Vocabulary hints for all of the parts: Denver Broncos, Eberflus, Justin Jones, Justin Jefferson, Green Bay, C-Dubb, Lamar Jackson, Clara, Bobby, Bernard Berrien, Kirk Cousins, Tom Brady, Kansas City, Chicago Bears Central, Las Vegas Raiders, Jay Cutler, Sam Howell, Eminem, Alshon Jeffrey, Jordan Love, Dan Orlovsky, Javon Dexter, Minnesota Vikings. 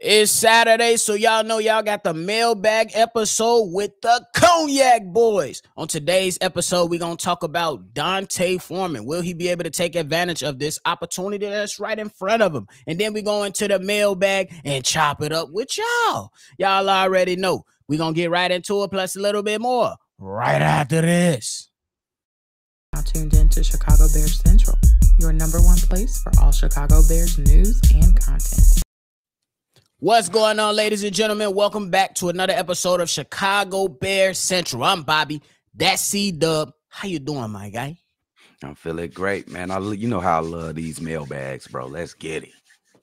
It's Saturday, so y'all know y'all got the mailbag episode with the Cognac boys. On today's episode, we're going to talk about D'Onta Foreman. Will he be able to take advantage of this opportunity that's right in front of him? And then we go into the mailbag and chop it up with y'all. Y'all already know. We're going to get right into it, plus a little bit more, right after this. Now tuned in to Chicago Bears Central, your #1 place for all Chicago Bears news and content. What's going on, ladies and gentlemen? Welcome back to another episode of Chicago Bears Central. I'm Bobby. That's C-Dubb. How you doing, my guy? I'm feeling great, man. You know how I love these mailbags, bro. Let's get it.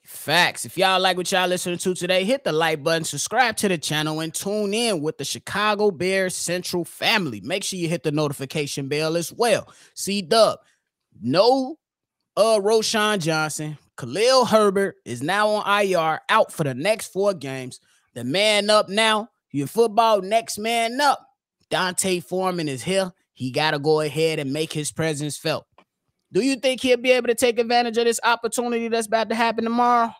Facts. If y'all like what y'all listening to today, hit the like button, subscribe to the channel, and tune in with the Chicago Bears Central family. Make sure you hit the notification bell as well. C-Dubb, no Roschon Johnson. Khalil Herbert is now on IR, out for the next 4 games. The man up now, your football next man up. D'Onta Foreman is here. He got to go ahead and make his presence felt. Do you think he'll be able to take advantage of this opportunity that's about to happen tomorrow?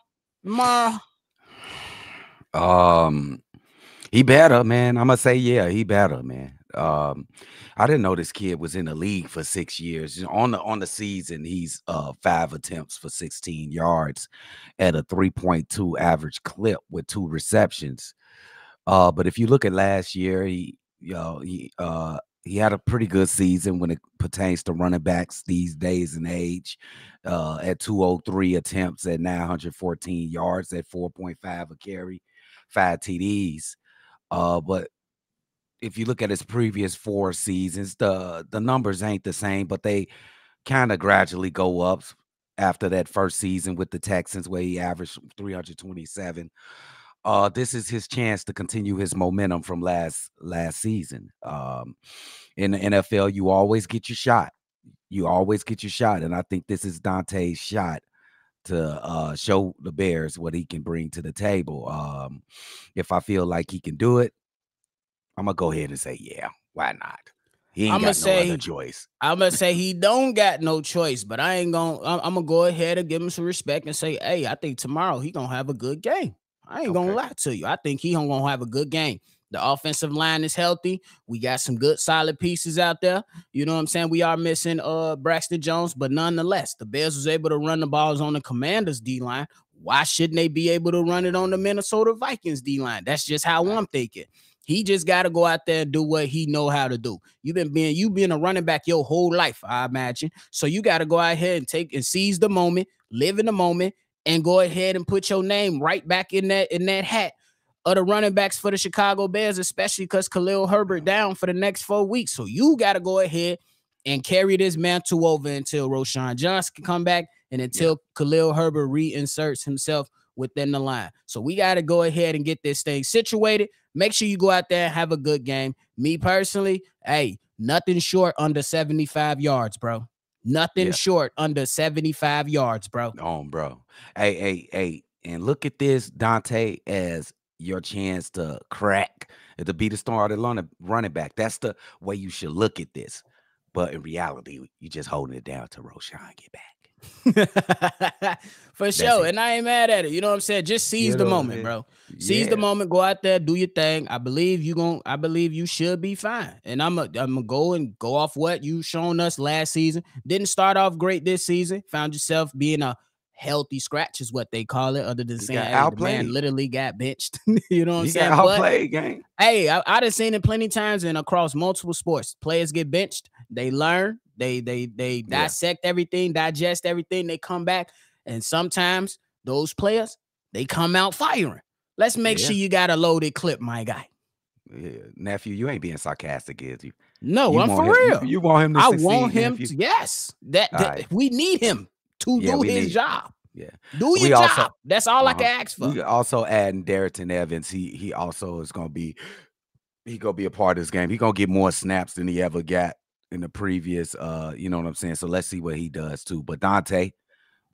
He better, man. I'm going to say, yeah, he better, man. I didn't know this kid was in the league for 6 years. On the season, he's 5 attempts for 16 yards at a 3.2 average clip with 2 receptions. But if you look at last year, he had a pretty good season when it pertains to running backs these days and age, at 203 attempts at 914 yards at 4.5 a carry, 5 TDs. But if you look at his previous 4 seasons, the numbers ain't the same, but they kind of gradually go up after that first season with the Texans where he averaged 327. This is his chance to continue his momentum from last season. In the NFL, you always get your shot. You always get your shot, and I think this is D'Onta's shot to show the Bears what he can bring to the table. If I feel like he can do it, I'm going to go ahead and say, yeah, why not? He ain't got no other choice. I'm going to say he don't got no choice, but I ain't going to – I'm going to go ahead and give him some respect and say, hey, I think tomorrow he going to have a good game. I ain't going to lie to you. I think he going to have a good game. The offensive line is healthy. We got some good, solid pieces out there. You know what I'm saying? We are missing Braxton Jones, but nonetheless, the Bears was able to run the balls on the Commanders' D-line. Why shouldn't they be able to run it on the Minnesota Vikings' D-line? That's just how I'm thinking. He just got to go out there and do what he know how to do. You've been a running back your whole life, I imagine. So you got to go ahead and take and seize the moment, live in the moment, and go ahead and put your name right back in that hat of the running backs for the Chicago Bears, especially because Khalil Herbert down for the next 4 weeks. So you got to go ahead and carry this mantle over until Roschon Johnson can come back and until Khalil Herbert reinserts himself within the line. So we got to go ahead and get this thing situated. Make sure you go out there and have a good game. Me personally, hey, nothing short under 75 yards, bro. Nothing short under 75 yards, bro. Bro. Hey. And look at this, D'Onta, as your chance to crack, to be the star of the running back. That's the way you should look at this. But in reality, you just holding it down to Roschon get back. For sure, and I ain't mad at it. You know what I'm saying? Just seize the moment, bro. Seize the moment. Go out there, do your thing. I believe you should be fine. And I'm gonna go off what you shown us last season. Didn't start off great this season. Found yourself being a healthy scratch is what they call it. Other than saying, hey, the man literally got benched. You know what I'm saying? Outplayed, gang. Hey, I done seen it plenty times and across multiple sports. Players get benched. They learn. They dissect everything, digest everything. They come back, and sometimes those players, they come out firing. Let's make sure you got a loaded clip, my guy. Yeah, nephew, you ain't being sarcastic, is you? No, I'm for real. You want him to succeed, want him to, yes. That we need him to do his job. Yeah. Do your job. That's all I can ask for. We also adding Derrington Evans. He also is going to be a part of this game. He's going to get more snaps than he ever got in the previous, you know what I'm saying? So let's see what he does too. But D'Onta,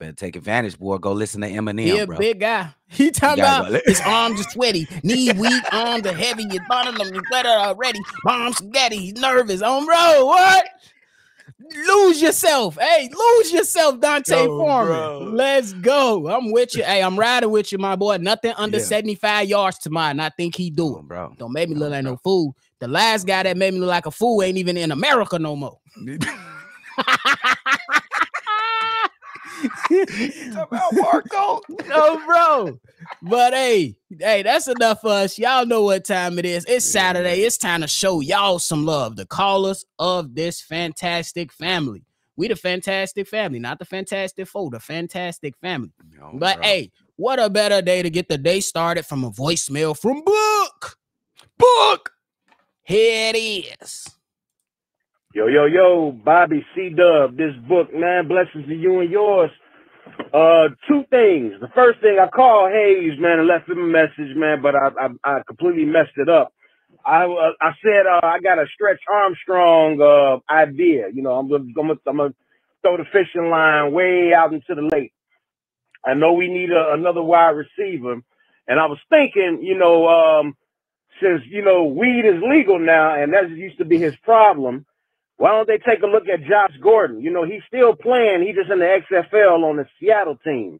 better take advantage, boy. Go listen to Eminem. He a big guy. He talking about his arms are sweaty, knee weak, arms are heavy. You bottom them, you better already. Mom's spaghetti. He's nervous. On road, what? Lose yourself. Hey, lose yourself, D'Onta Foreman. Bro. Let's go. I'm with you. Hey, I'm riding with you, my boy. Nothing under 75 yards to mine. I think he do it, bro. Don't make me look like no fool. The last guy that made me look like a fool ain't even in America no more. About Marco. No, bro. But hey, that's enough for us. Y'all know what time it is. It's Saturday. It's time to show y'all some love. The callers of this fantastic family. We the fantastic family, not the fantastic foe, the fantastic family. No, but bro. Hey, what a better day to get the day started from a voicemail from Book. Book. Here it is. Yo, yo, yo, Bobby, C-Dubb, this Book, man, blessings to you and yours. Two things. The first thing, I called Hayes, man, and left him a message, man, but I completely messed it up. I said I got a Stretch Armstrong idea. You know, I'm gonna throw the fishing line way out into the lake. I know we need another wide receiver, and I was thinking, you know, since, you know, weed is legal now, and that used to be his problem, why don't they take a look at Josh Gordon? You know, he's still playing. He's just in the XFL on the Seattle team.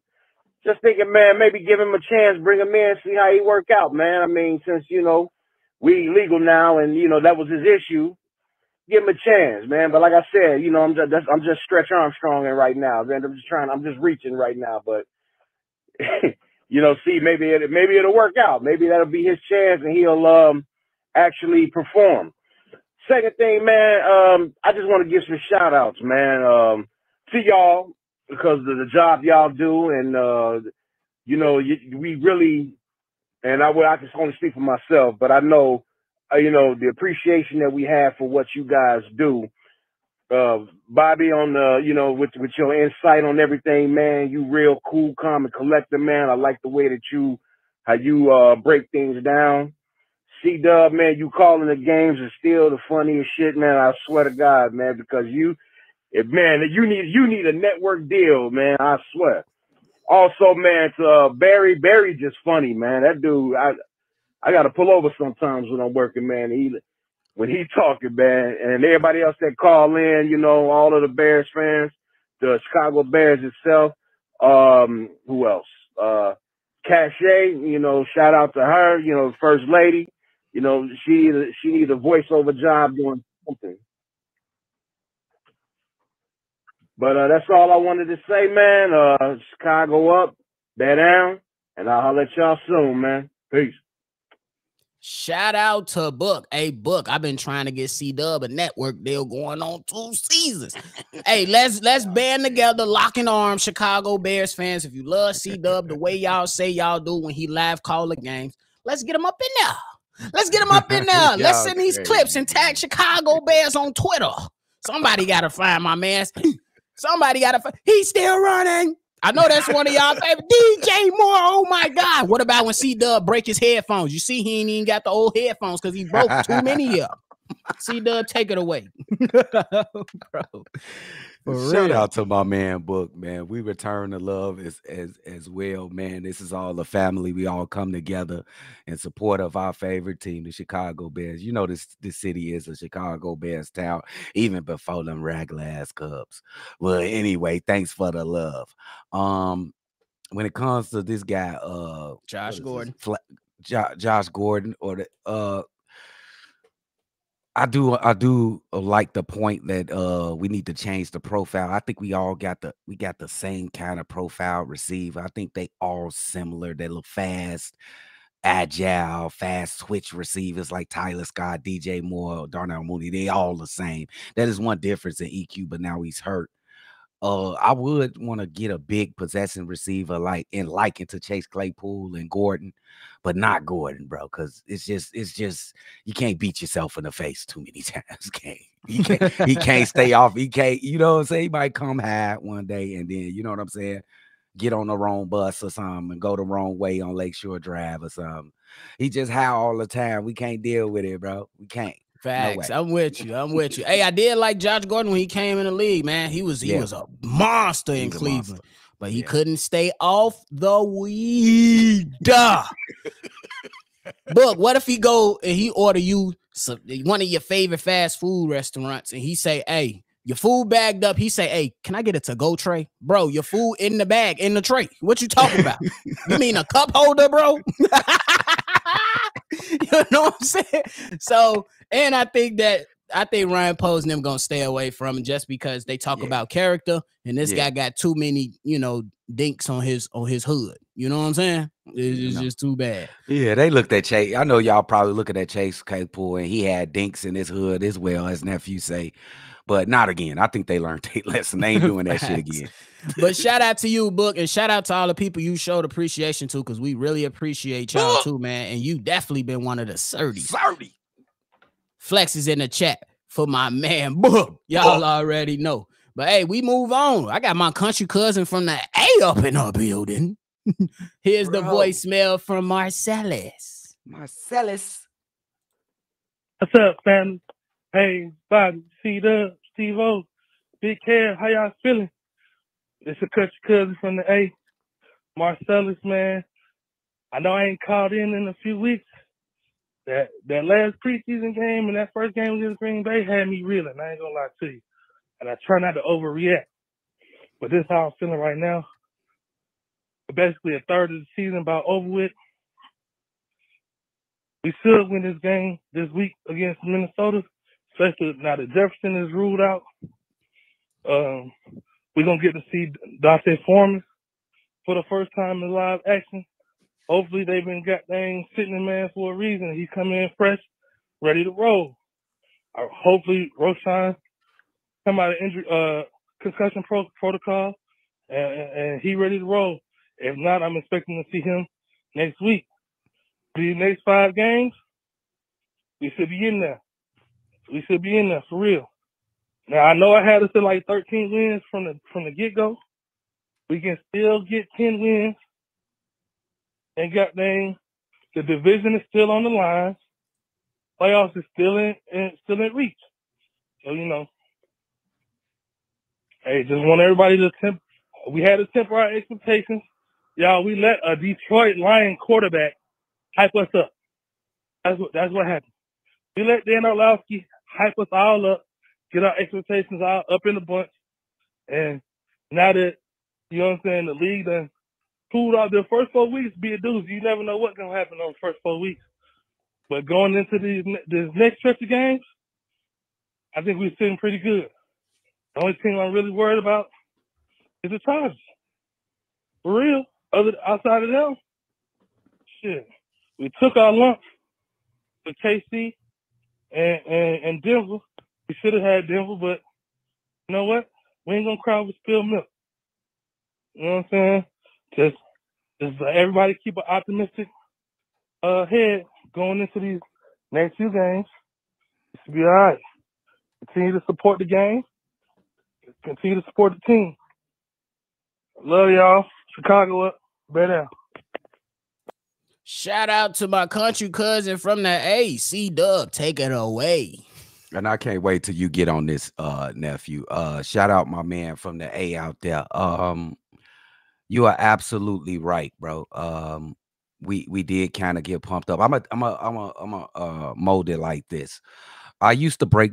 Just thinking, man, maybe give him a chance, bring him in, see how he work out, man. I mean, since, you know, we legal now and, you know, that was his issue, give him a chance, man. But like I said, you know, I'm just Stretch Armstronging right now, man. I'm just reaching right now. But, you know, see, maybe it'll work out. Maybe that'll be his chance and he'll actually perform. Second thing, man, I just want to give some shout-outs, man, to y'all because of the job y'all do. And, you know, we really – and I can only speak for myself, but I know, you know, the appreciation that we have for what you guys do. Bobby, on the, you know, with your insight on everything, man, you real cool, calm, and collected, man. I like the way that how you break things down. C-Dubb, man, you calling the games is still the funniest shit, man. I swear to God, man, because you need a network deal, man. I swear. Also, man, to Barry just funny, man. That dude, I gotta pull over sometimes when I'm working, man. When he talking, man, and everybody else that call in, you know, all of the Bears fans, the Chicago Bears itself. Who else? Cachet, you know, shout out to her, you know, first lady. You know, she needs a voiceover job doing something. But that's all I wanted to say, man. Chicago up, bear down, and I'll holler at y'all soon, man. Peace. Shout out to Book. Hey, Book, I've been trying to get C-Dubb a network deal going on 2 seasons. Hey, let's band together, lock in arms, Chicago Bears fans. If you love C-Dubb the way y'all say y'all do when he live call the games, let's get him up in there. Let's get him up in there. Let's send these clips and tag Chicago Bears on Twitter. Somebody got to find my man. Somebody got to find. He's still running. I know that's one of y'all favorite. DJ Moore, oh, my God. What about when C-Dubb break his headphones? You see he ain't even got the old headphones because he broke too many of them. C-Dubb, take it away. Bro. Shout out to my man, Book, man. We return the love as well, man. This is all a family. We all come together in support of our favorite team, the Chicago Bears. You know this city is a Chicago Bears town, even before them rag-ass Cubs. Well, anyway, thanks for the love. When it comes to this guy, Josh Gordon. Josh Gordon or the I do like the point that we need to change the profile. I think we all got the same kind of profile receiver. I think they all similar. They look fast, agile, fast switch receivers like Tyler Scott, DJ Moore, Darnell Mooney. They all the same. That is one difference in EQ, but now he's hurt. I would want to get a big possessing receiver likened to Chase Claypool and Gordon, but not Gordon, bro, because it's just you can't beat yourself in the face too many times. He can't stay off. He can't, you know what I'm saying? He might come high one day and then, you know what I'm saying, get on the wrong bus or something and go the wrong way on Lakeshore Drive or something. He just high all the time. We can't deal with it, bro. We can't. Facts. No, I'm with you. Hey, I did like Josh Gordon when he came in the league, man. He was a monster in Cleveland, but he couldn't stay off the weed. Book, what if he go and he order you one of your favorite fast food restaurants and he say, hey, Your food bagged up. He say, hey, can I get a to-go tray? Bro, your food in the bag, in the tray. What you talking about? You mean a cup holder, bro? You know what I'm saying? So, and I think Ryan Poles and them going to stay away from him just because they talk about character, and this guy got too many, you know, dinks on his hood. You know what I'm saying? It's just too bad. Yeah, they looked at Chase. I know y'all probably looking at Chase Claypool, and he had dinks in his hood as well, as nephew say. But not again. I think they learned their lesson. They ain't doing that shit again. But shout out to you, Book, and shout out to all the people you showed appreciation to, because we really appreciate y'all too, man. And you definitely been one of the 30. Flex is in the chat for my man, Book. Y'all already know. But hey, we move on. I got my country cousin from the A up in our building. Here's the voicemail from Marcellus. Marcellus. What's up, fam? Hey, Bobby, C-Dubb, Steve-O, Big Kev, how y'all feeling? It's a country cousin from the A, Marcellus, man. I know I ain't called in a few weeks. That last preseason game and that first game against Green Bay had me reeling, I ain't gonna lie to you. And I try not to overreact. But this is how I'm feeling right now. Basically, a third of the season about over with. We should win this game this week against Minnesota. Especially now that Jefferson is ruled out, we're going to get to see D'Onta Foreman for the first time in live action. Hopefully they've been sitting in man for a reason. He come in fresh, ready to roll. Hopefully Roschon come out of injury, concussion protocol, and he ready to roll. If not, I'm expecting to see him next week. These next 5 games, we should be in there. We should be in there for real. Now I know I had us at like 13 wins from the get go. We can still get 10 wins, and the division is still on the line. Playoffs is still in reach. So hey, just want everybody to temper our expectations, y'all. We let a Detroit Lion quarterback hype us up. That's what happened. We let Dan Orlovsky hype us all up, get our expectations all up in a bunch. And now that, the league done pulled out the first 4 weeks, be a doozy. You never know what's going to happen on the first 4 weeks. But going into this next stretch of games, I think we're sitting pretty good. The only thing I'm really worried about is the Chargers. For real, outside of them, shit, we took our lumps to KC and Denver. We should have had Denver, but you know what? We ain't gonna cry with spilled milk. You know what I'm saying? Just everybody keep an optimistic head going into these next few games. It should be all right. Continue to support the game. Continue to support the team. Love y'all. Chicago up. Bear down. Shout out to my country cousin from the A, C-Dubb. Take it away. And I can't wait till you get on this, nephew. Shout out my man from the A out there. You are absolutely right, bro. We did kind of get pumped up. I'm a mold it like this. I used to break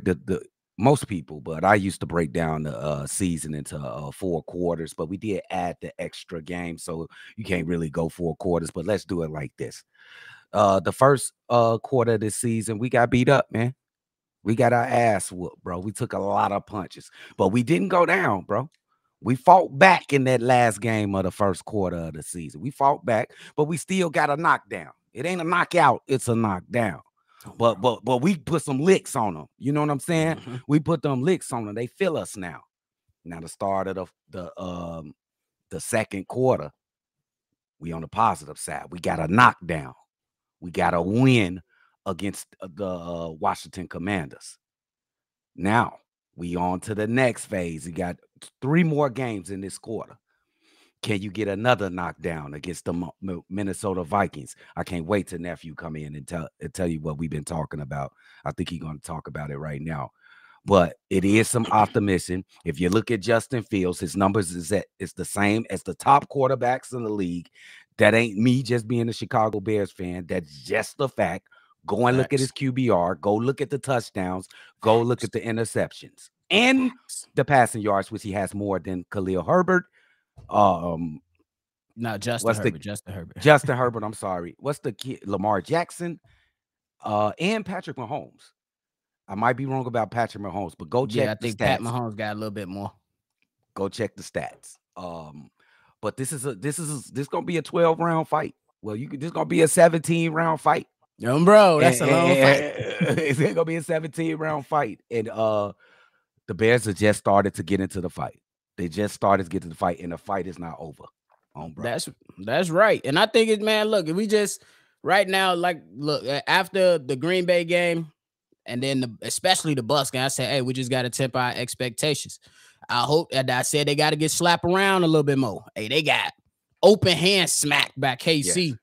most people, but I used to break down the season into 4 quarters, but we did add the extra game, so you can't really go 4 quarters, but let's do it like this. The first quarter of the season, we got beat up, man. We got our ass whooped, bro. We took a lot of punches, but we didn't go down, bro. We fought back in that last game of the first quarter of the season. We fought back, but we still got a knockdown. It ain't a knockout, it's a knockdown. But we put some licks on them. You know what I'm saying? Mm-hmm. We put them licks on them. They feel us now. Now the start of the second quarter, we on the positive side. We got a knockdown. We got a win against the Washington Commanders. Now we on to the next phase. We got 3 more games in this quarter. Can you get another knockdown against the Minnesota Vikings? I can't wait till nephew come in and tell you what we've been talking about. I think he's going to talk about it right now. But it is some optimism. If you look at Justin Fields, his numbers is the same as the top quarterbacks in the league. That ain't me just being a Chicago Bears fan. That's just the fact. Go and look at his QBR. Go look at the touchdowns. Go look at the interceptions. and the passing yards, which he has more than Khalil Herbert. Justin Herbert, I'm sorry. What's the kid? Lamar Jackson and Patrick Mahomes. I might be wrong about Patrick Mahomes, but go check the stats. Pat Mahomes got a little bit more. Go check the stats. But this is gonna be a 12-round fight. Well, this is gonna be a 17-round fight. Bro, that's a long fight. It's gonna be a 17-round fight. And the Bears have just started to get into the fight. They just started to get to the fight, and the fight is not over. Bro. That's right. And I think it's, man, look, if we just right now, like, look, after the Green Bay game and then especially the Bucs game, I said, hey, we just gotta temper our expectations. I hope that I said they got to get slapped around a little bit more. Hey, they got open hand smacked by KC. Yes.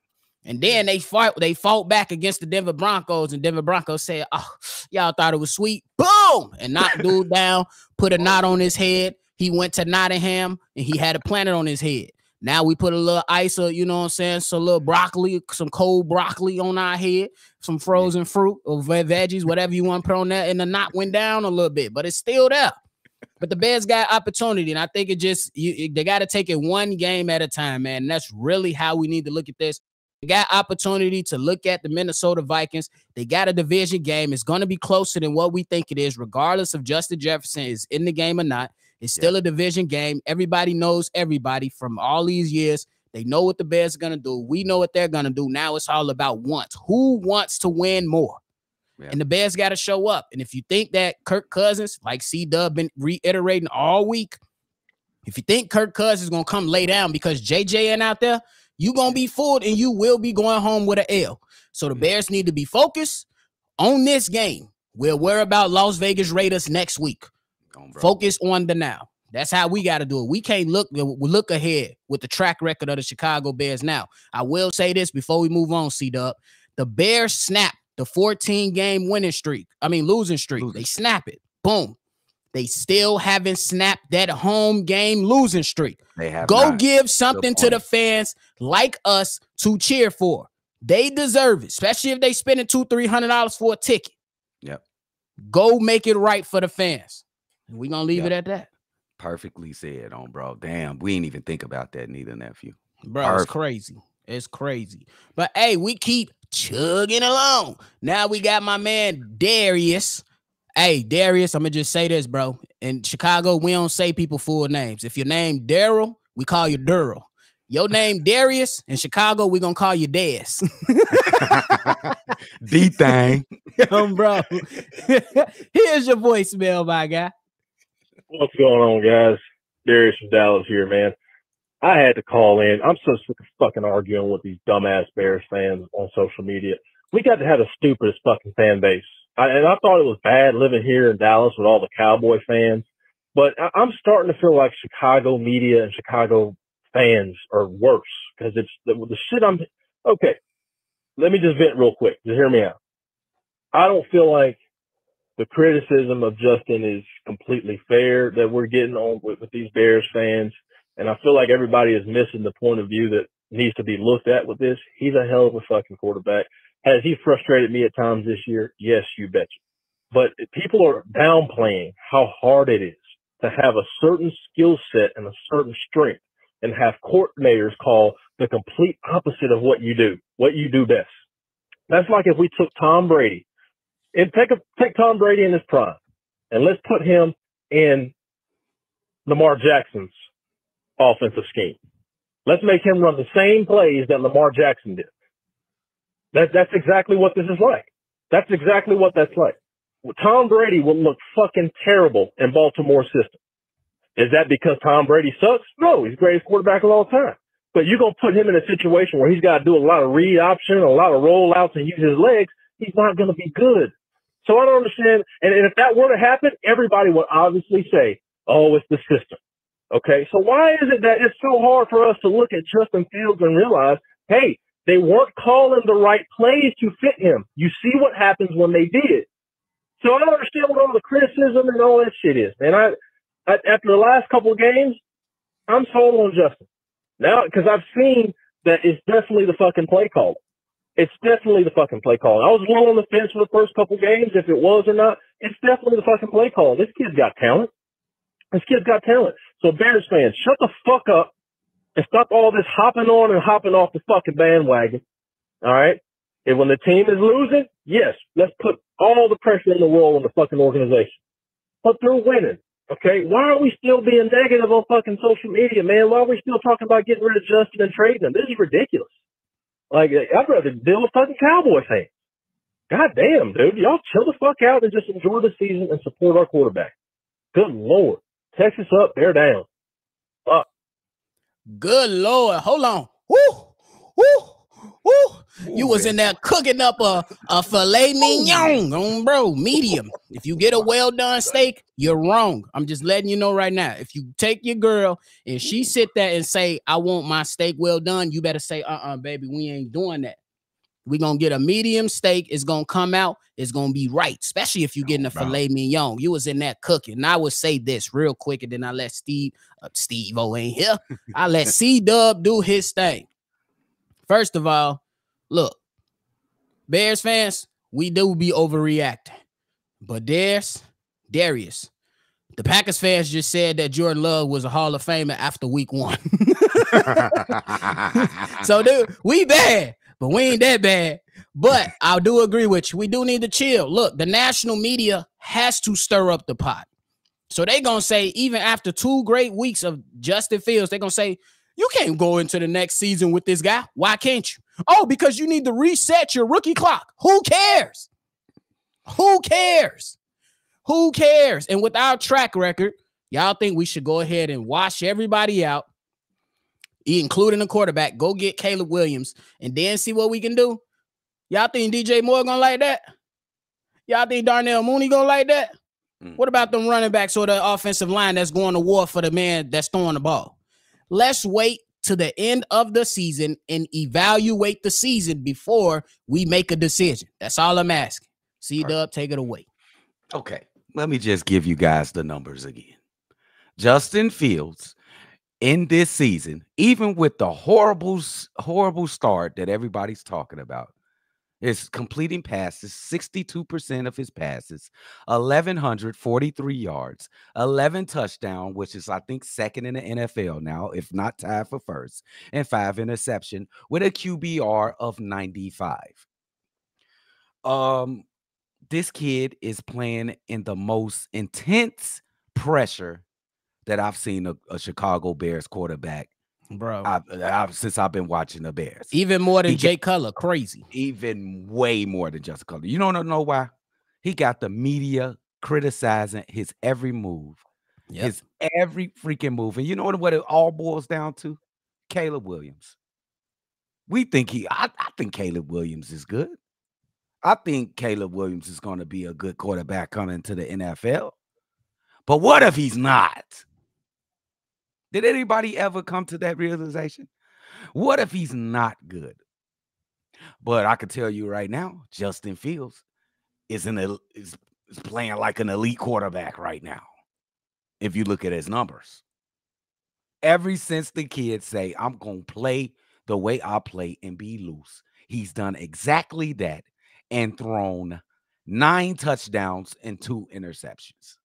And then they fought back against the Denver Broncos, and Denver Broncos said, oh, y'all thought it was sweet. Boom! And knocked dude down, put a knot on his head. He went to Nottingham, and he had a planet on his head. Now we put a little ice, you know what I'm saying, so a little broccoli, some cold broccoli on our head, some frozen fruit or veggies, whatever you want to put on that, and the knot went down a little bit, but it's still there. But the Bears got opportunity, and I think they got to take it one game at a time, man. And that's really how we need to look at this. They got opportunity to look at the Minnesota Vikings. They got a division game. It's going to be closer than what we think it is, regardless of Justin Jefferson is in the game or not. It's still a division game. Everybody knows everybody from all these years. They know what the Bears are going to do. We know what they're going to do. Now it's all about wants. Who wants to win more? Yeah. And the Bears got to show up. And if you think that Kirk Cousins, like C-Dubb been reiterating all week, if you think Kirk Cousins is going to come lay down because JJN out there, you're going to be fooled and you will be going home with an L. So the Bears need to be focused on this game. We'll worry about Las Vegas Raiders next week. Focus on the now. That's how we got to do it. We can't look ahead with the track record of the Chicago Bears now. I will say this before we move on, C-Dubb. The Bears snapped the 14-game winning streak. I mean, losing streak. They snap it. Boom. They still haven't snapped that home game losing streak. They have. Go give something to the fans like us to cheer for. They deserve it, especially if they spending $200-$300 for a ticket. Yep. Go make it right for the fans. And we're going to leave it at that. Perfectly said, bro. Damn, we didn't even think about that neither, nephew. Bro, it's crazy. It's crazy. But, hey, we keep chugging along. Now we got my man Darius. Hey, Darius, I'm going to just say this, bro. In Chicago, we don't say people full names. If your name Daryl, we call you Daryl. Your name Darius, in Chicago, we're going to call you Des. D-thing. Bro. Here's your voicemail, my guy. What's going on, guys? Darius from Dallas here, man. I had to call in. I'm so sick of fucking arguing with these dumbass Bears fans on social media. We got to have the stupidest fucking fan base. And I thought it was bad living here in Dallas with all the Cowboy fans. But I'm starting to feel like Chicago media and Chicago fans are worse because it's the shit I'm – okay, let me just vent real quick. Just hear me out. I don't feel like the criticism of Justin is completely fair that we're getting on with these Bears fans. And I feel like everybody is missing the point of view that needs to be looked at with this. He's a hell of a fucking quarterback. Has he frustrated me at times this year? Yes, you betcha. But people are downplaying how hard it is to have a certain skill set and a certain strength and have coordinators call the complete opposite of what you do best. That's like if we took Tom Brady and take Tom Brady in his prime, and let's put him in Lamar Jackson's offensive scheme. Let's make him run the same plays that Lamar Jackson did. That's exactly what this is like. That's exactly what that's like. Tom Brady will look fucking terrible in Baltimore's system. Is that because Tom Brady sucks? No, he's the greatest quarterback of all time. But you're going to put him in a situation where he's got to do a lot of read option, a lot of rollouts, and use his legs. He's not going to be good. So I don't understand. And if that were to happen, everybody would obviously say, oh, it's the system. Okay, so why is it that it's so hard for us to look at Justin Fields and realize, hey, they weren't calling the right plays to fit him. You see what happens when they did. So I don't understand what all the criticism and all that shit is. And I after the last couple of games, I'm sold on Justin. Now, because I've seen that it's definitely the fucking play call. It's definitely the fucking play call. I was well on the fence for the first couple games if it was or not, It's definitely the fucking play call. This kid's got talent. This kid's got talent. So Bears fans, shut the fuck up and stop all this hopping on and hopping off the fucking bandwagon. All right? And when the team is losing, yes, let's put all the pressure in the world on the fucking organization. But they're winning. Okay? Why are we still being negative on fucking social media, man? Why are we still talking about getting rid of Justin and trading him? This is ridiculous. Like, I'd rather deal with fucking Cowboy fans. God damn, dude. Y'all chill the fuck out and just enjoy the season and support our quarterback. Good Lord. Texas up, they're down. Fuck. Good Lord. Hold on. Woo! Woo! Woo! You was in there cooking up a filet mignon, bro, medium. If you get a well-done steak, you're wrong. I'm just letting you know right now. If you take your girl and she sit there and say, I want my steak well done, you better say, baby, we ain't doing that. We're going to get a medium steak. It's going to come out. It's going to be right, especially if you're getting a filet mignon. You was in that cooking. And I would say this real quick, and then I let Steve-O ain't here. I let C-Dubb do his thing. First of all, look, Bears fans, we do be overreacting. But Darius, the Packers fans just said that Jordan Love was a Hall of Famer after week one. So, dude, we bad, but we ain't that bad. But I do agree with you. We do need to chill. Look, the national media has to stir up the pot. So they're going to say, even after 2 great weeks of Justin Fields, they're going to say, you can't go into the next season with this guy. Why can't you? Oh, because you need to reset your rookie clock. Who cares? Who cares? Who cares? And with our track record, y'all think we should go ahead and wash everybody out, including the quarterback, go get Caleb Williams, and then see what we can do? Y'all think DJ Moore gonna like that? Y'all think Darnell Mooney gonna like that? What about them running backs or the offensive line that's going to war for the man that's throwing the ball? Let's wait to the end of the season and evaluate the season before we make a decision. That's all I'm asking. C-Dub, take it away. Okay, let me just give you guys the numbers again. Justin Fields in this season, even with the horrible start that everybody's talking about, is completing passes, 62% of his passes, 1,143 yards, 11 touchdowns, which is, I think, second in the NFL now, if not tied for first, and 5 interceptions with a QBR of 95. This kid is playing in the most intense pressure that I've seen a Chicago Bears quarterback. Bro, since I've been watching the Bears, even more than Jay Cutler, crazy, even way more than Justin Cutler. You don't know why? He got the media criticizing his every move, his every freaking move. And you know what it all boils down to? Caleb Williams. We think I think Caleb Williams is good. I think Caleb Williams is going to be a good quarterback coming to the NFL. But what if he's not? Did anybody ever come to that realization? What if he's not good? But I can tell you right now, Justin Fields is playing like an elite quarterback right now. If you look at his numbers, ever since the kids say, I'm going to play the way I play and be loose, he's done exactly that and thrown 9 touchdowns and 2 interceptions.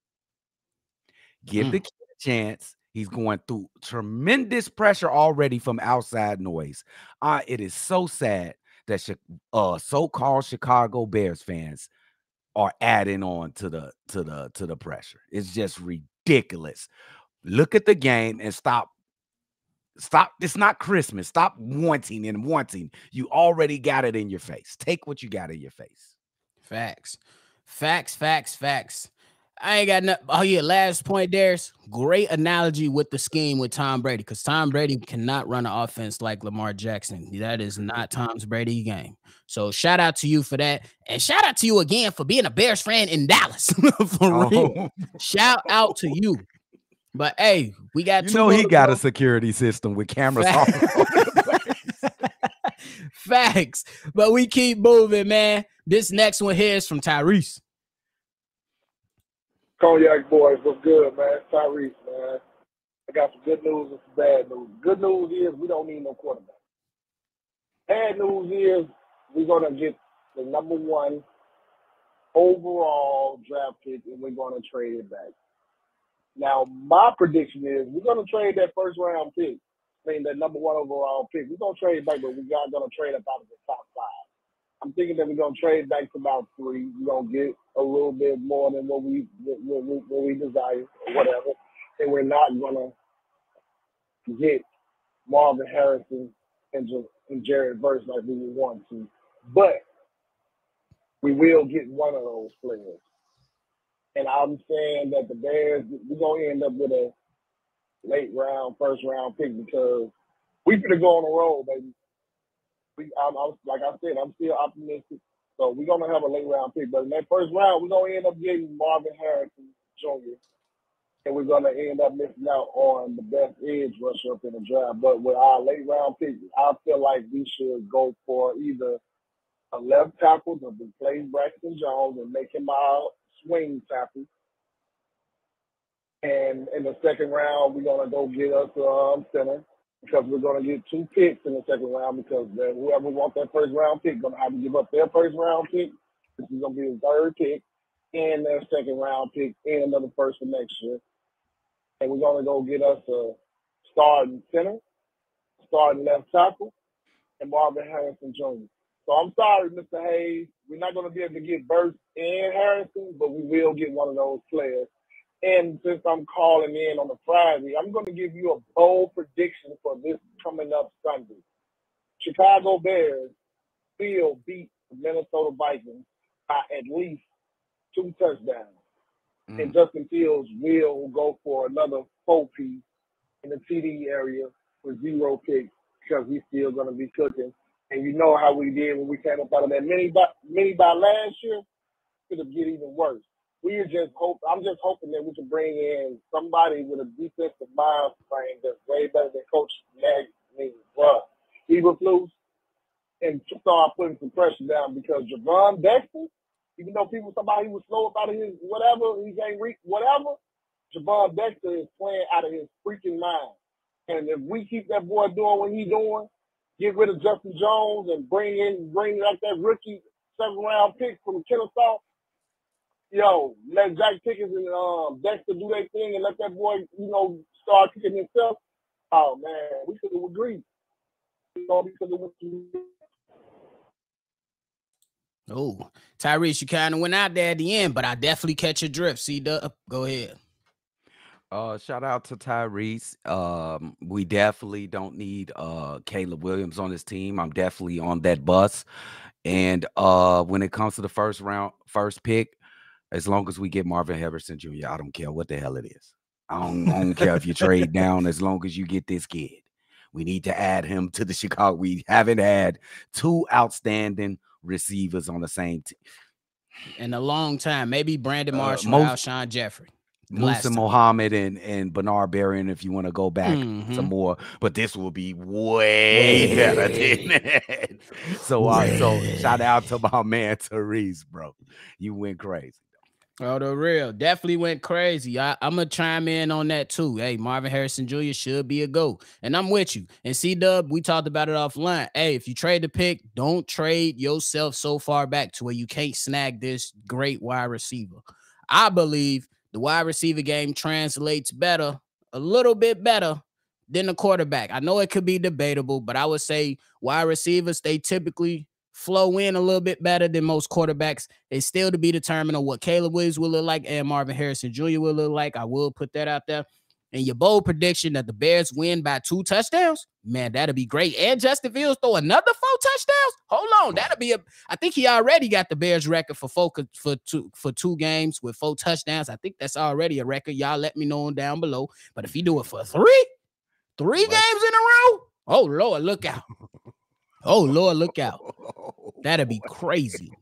Give the kid a chance. He's going through tremendous pressure already from outside noise. It is so sad that so-called Chicago Bears fans are adding on to the pressure. It's just ridiculous. Look at the game and stop. Stop. It's not Christmas. Stop wanting and wanting. You already got it in your face. Take what you got in your face. Facts. Facts, facts, facts. I ain't got nothing. Oh, yeah. Last point, Darius. Great analogy with the scheme with Tom Brady, because Tom Brady cannot run an offense like Lamar Jackson. That is not Tom Brady's game. So shout out to you for that. And shout out to you again for being a Bears fan in Dallas. for real. Shout out to you. But, hey, we got you know he got a security system with cameras all over the place. Facts. But we keep moving, man. This next one here is from Tyrese. Cognac boys, what's good, man? It's Tyrese, man. I got some good news and some bad news. Good news is we don't need no quarterback. Bad news is we're going to get the number 1 overall draft pick, and we're going to trade it back. Now, my prediction is we're going to trade that first-round pick, I mean, that number one overall pick. We're going to trade back, but we're not going to trade up out of the top five. I'm thinking that we're going to trade back to about three. We're going to get a little bit more than what we desire or whatever. And we're not going to get Marvin Harrison and Jared Verse like we would want to. But we will get one of those players. And I'm saying that the Bears, we're going to end up with a late round, first round pick because we could go on the road, baby. Like I said, I'm still optimistic. So we're going to have a late round pick. But in that first round, we're going to end up getting Marvin Harrison Jr. And we're going to end up missing out on the best edge rusher up in the draft. But with our late round pick, I feel like we should go for either a left tackle to replace Braxton Jones and make him our swing tackle. And in the second round, we're going to go get us a center. Because we're going to get two picks in the second round because whoever wants that first round pick is going to have to give up their first round pick. This is going to be his third pick and their second round pick and another first for next year. And we're going to go get us a starting center, starting left tackle, and Marvin Harrison Jr. So I'm sorry, Mr. Hayes. We're not going to be able to get Burks and Harrison, but we will get one of those players. And since I'm calling in on a Friday, I'm going to give you a bold prediction for this coming up Sunday. Chicago Bears still beat the Minnesota Vikings by at least 2 touchdowns. And Justin Fields will go for another 4-piece in the TD area with 0 picks because he's still going to be cooking. And you know how we did when we came up out of that mini by last year? It could have get even worse. I'm just hoping that we can bring in somebody with a defensive mind frame that's way better than Coach Eberflus and start putting some pressure down because Javon Dexter, even though somebody was slow about his whatever, he ain't reach whatever, Javon Dexter is playing out of his freaking mind. And if we keep that boy doing what he's doing, get rid of Justin Jones and bring out that rookie 7th-round pick from Kennesaw. Yo, let Jack Pickens and Dexter do their thing and let that boy, start kicking himself. Oh, man, we could have agreed. Oh, Tyrese, you kind of went out there at the end, but I definitely catch your drift. C-Dubb, go ahead. Shout out to Tyrese. We definitely don't need Caleb Williams on this team. I'm definitely on that bus. And when it comes to the first pick, as long as we get Marvin Harrison Jr., I don't care what the hell it is. I don't care if you trade down as long as you get this kid. We need to add him to the Chicago. We haven't had 2 outstanding receivers on the same team in a long time. Maybe Brandon Marshall, Alshon Jeffrey. Musa Muhammad and Bernard Berrien, if you want to go back some more, but this will be way better than that. So shout out to my man Therese, bro. You went crazy. Oh, the real definitely went crazy. I'm gonna chime in on that too. Hey, Marvin Harrison Jr. should be a go, and I'm with you. And C-Dubb, we talked about it offline. Hey, if you trade the pick, don't trade yourself so far back to where you can't snag this great wide receiver. I believe the wide receiver game translates better, a little bit better than the quarterback. I know it could be debatable, but I would say wide receivers, they typically flow in a little bit better than most quarterbacks. It's still to be determined on what Caleb Williams will look like and Marvin Harrison Jr. will look like. I will put that out there. And your bold prediction that the Bears win by 2 touchdowns, man, that'll be great. And Justin Fields throw another 4 touchdowns. Hold on, that'll be a. I think he already got the Bears record for two games with 4 touchdowns. I think that's already a record. Y'all let me know down below. But if he do it for three games in a row, oh Lord, look out! Oh Lord, look out! That'll be crazy.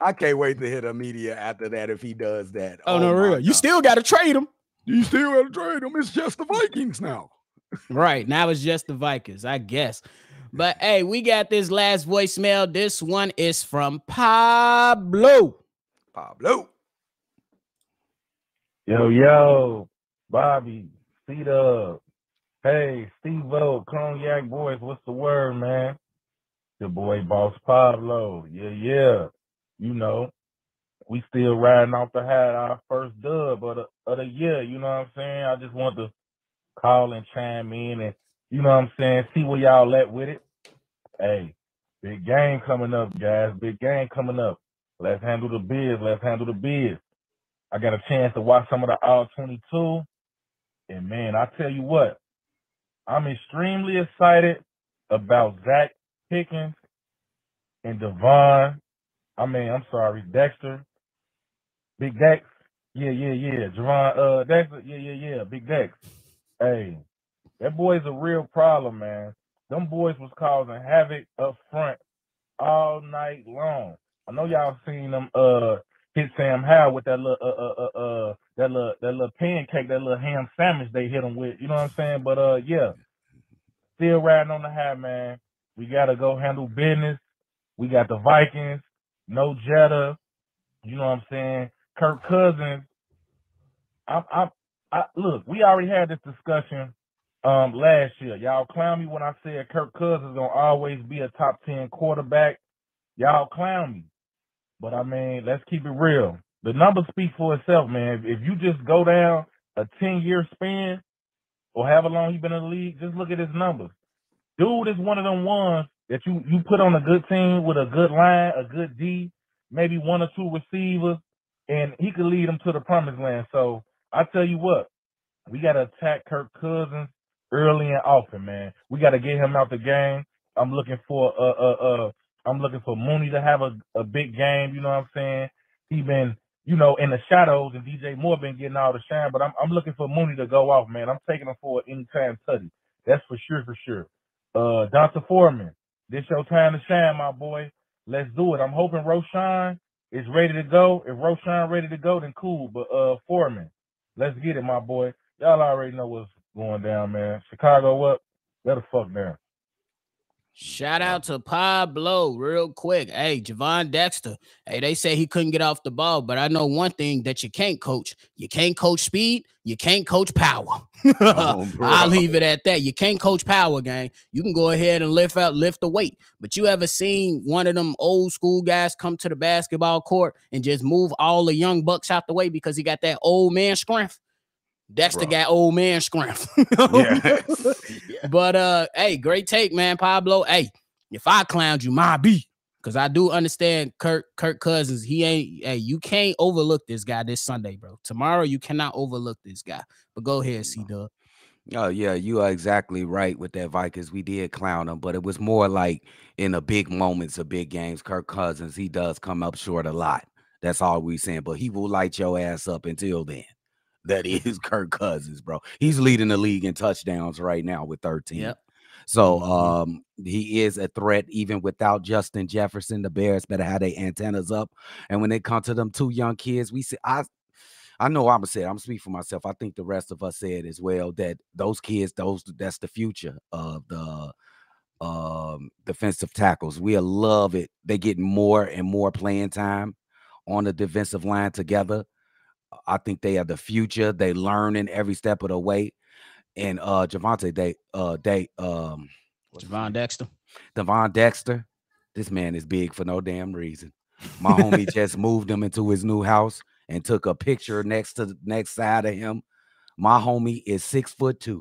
I can't wait to hit the media after that if he does that. Oh no, real, God. You still got to trade him. You still got to trade him. It's just the Vikings now. Right now it's just the Vikings, I guess. But hey, we got this last voicemail. This one is from Pablo. Pablo. Yo, Bobby, C-Dubb. Hey, Steve-O, Cognac boys, what's the word, man? Your boy, Boss Pablo. Yeah. You know, we still riding off the high, our first dub of the year, you know what I'm saying? I just want to call and chime in and, you know what I'm saying, see where y'all at with it. Hey, big game coming up, guys. Big game coming up. Let's handle the biz. Let's handle the biz. I got a chance to watch some of the All-22. And, man, I tell you what, I'm extremely excited about Zach Pickens and Dexter. Big Dex. Yeah. Javon Dexter. Yeah. Big Dex. Hey, that boy's a real problem, man. Them boys was causing havoc up front all night long. I know y'all seen them hit Sam Howell with that little pancake, that little ham sandwich they hit him with. You know what I'm saying? But yeah, still riding on the high, man. We gotta go handle business. We got the Vikings, no Jetta. You know what I'm saying? Kirk Cousins. Look, we already had this discussion last year. Y'all clown me when I said Kirk Cousins gonna always be a top 10 quarterback. Y'all clown me. But, I mean, let's keep it real. The numbers speak for itself, man. If you just go down a 10-year span or however long he's been in the league, just look at his numbers. Dude is one of them ones that you put on a good team with a good line, a good D, maybe one or two receivers, and he could lead them to the promised land. So, I tell you what, we got to attack Kirk Cousins early and often, man. We got to get him out the game. I'm looking for Mooney to have a big game, you know what I'm saying? He been, you know, in the shadows, and DJ Moore been getting all the shine, but I'm looking for Mooney to go off, man. I'm taking him for an anytime tutty. That's for sure. D'Onta Foreman, this your time to shine, my boy. Let's do it. I'm hoping Roschon is ready to go. If Roschon ready to go, then cool, but Foreman, let's get it, my boy. Y'all already know what's going down, man. Chicago up, let the fuck down. Shout out to Pablo real quick. Hey, Javon Dexter. Hey, they say he couldn't get off the ball, but I know one thing that you can't coach. You can't coach speed. You can't coach power. Oh, I'll leave it at that. You can't coach power, gang. You can go ahead and lift the weight. But you ever seen one of them old school guys come to the basketball court and just move all the young bucks out the way because he got that old man strength? Dexter got old man scrimp. But, hey, great take, man, Pablo. Hey, if I clowned you, my B, because I do understand Kirk Cousins. You can't overlook this guy this Sunday, bro. Tomorrow, you cannot overlook this guy. But go ahead, C-Dubb. Oh, yeah, you are exactly right with that Vikings. We did clown him, but it was more like in the big moments of big games, Kirk Cousins, he does come up short a lot. That's all we're saying. But he will light your ass up until then. That is Kirk Cousins, bro. He's leading the league in touchdowns right now with 13. Yep. So he is a threat even without Justin Jefferson. The Bears better have their antennas up. And when it comes to them two young kids, we see I know I'm saying, I'm speaking for myself. I think the rest of us said as well that those kids, that's the future of the defensive tackles. We love it. They get more and more playing time on the defensive line together. I think they are the future. They learning every step of the way. And Javon Dexter. This man is big for no damn reason. My homie just moved him into his new house and took a picture next to the next side of him. My homie is 6'2",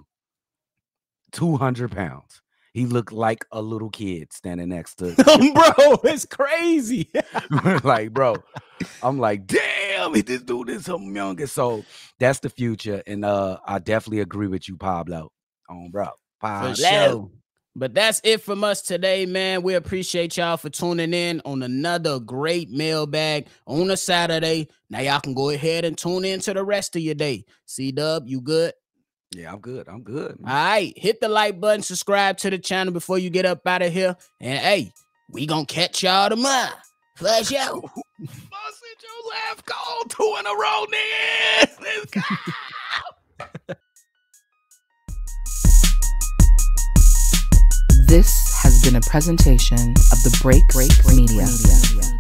200 pounds. He looked like a little kid standing next to bro, it's crazy. Like, bro, I'm like, damn, this dude is something younger. So that's the future. And I definitely agree with you, Pablo. Bro. Pablo. For sure. But that's it from us today, man. We appreciate y'all for tuning in on another great mailbag on a Saturday. Now y'all can go ahead and tune in to the rest of your day. C-Dub, you good? Yeah, I'm good. I'm good. Man. All right. Hit the like button. Subscribe to the channel before you get up out of here. And, hey, we going to catch y'all tomorrow. For sure. Busted your left goal 2 in a row, nigga. Let's go. This has been a presentation of the Break Media.